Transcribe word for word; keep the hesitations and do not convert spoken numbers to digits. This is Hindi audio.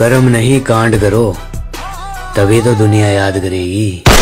कर्म नहीं कांड करो तभी तो दुनिया याद करेगी।